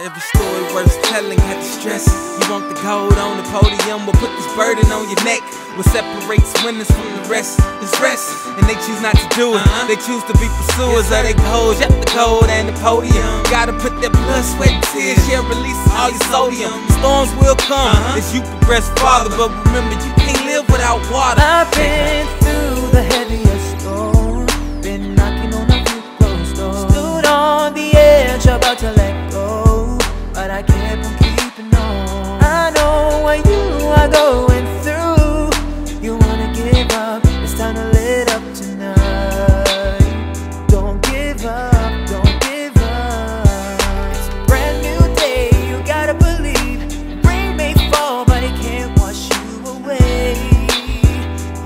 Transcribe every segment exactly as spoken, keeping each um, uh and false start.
Every story worth telling had the stress. You want the gold on the podium, but put this burden on your neck. What separates winners from the rest is rest, and they choose not to do it. Uh-huh. They choose to be pursuers of their goals. Yep, the gold and the podium. Gotta put that blood, sweat, and tears. Yeah, release all your sodium. Storms will come uh-huh. as you progress farther, but remember you can't live without water. I've been through the heaviest storm, been knocking on a few closed doors, stood on the edge, about to let go. But I kept on keeping on. I know what you are going through. You wanna give up, it's time to lit up tonight. Don't give up, don't give up. It's a brand new day, you gotta believe. Rain may fall, but it can't wash you away.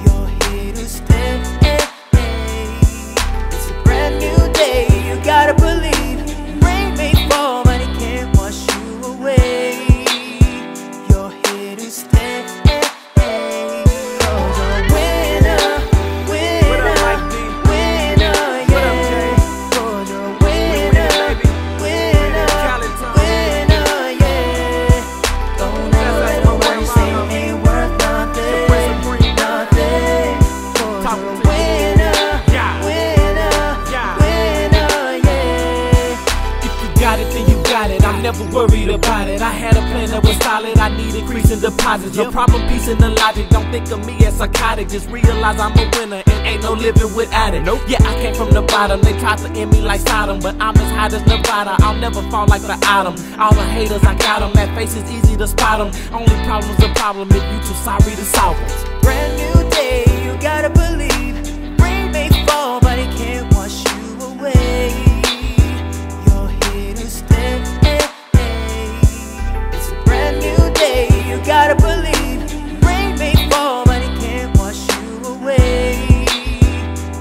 You're here to stay. It's a brand new day, you gotta believe. I'm never worried about it. I had a plan that was solid. I need increasing deposits. No problem piecing the logic. Don't think of me as psychotic. Just realize I'm a winner and ain't no living without it. Nope. Yeah, I came from the bottom. They tried to end me like Saddam, but I'm as hot as Nevada. I'll never fall like the autumn. All the haters, I got them. That face is easy to spot them. Only problem's a problem if you too sorry to solve them. Brand new day, you gotta believe. Rain may fall, but it can't wash you away. You gotta believe. Rain may fall, but it can't wash you away.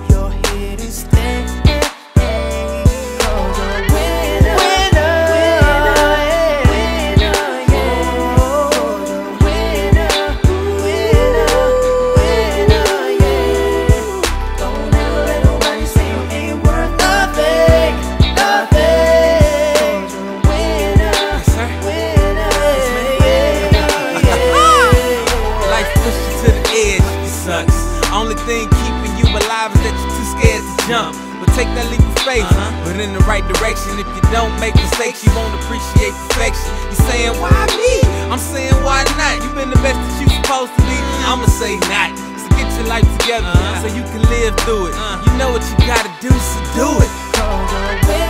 You're here to stay. 'Cause you're a winner, winner, winner, winner, yeah. 'Cause you're a winner, winner, winner, yeah. Don't ever let nobody say you ain't worth nothing, nothing. 'Cause you're a winner, winner. Only thing keeping you alive is that you're too scared to jump. But take that leap of faith, uh-huh. but in the right direction. If you don't make mistakes, you won't appreciate perfection. You're saying, why me? I'm saying, why not? You've been the best that you're supposed to be. I'ma say not. So get your life together uh-huh. so you can live through it. Uh-huh. You know what you gotta do, so do it.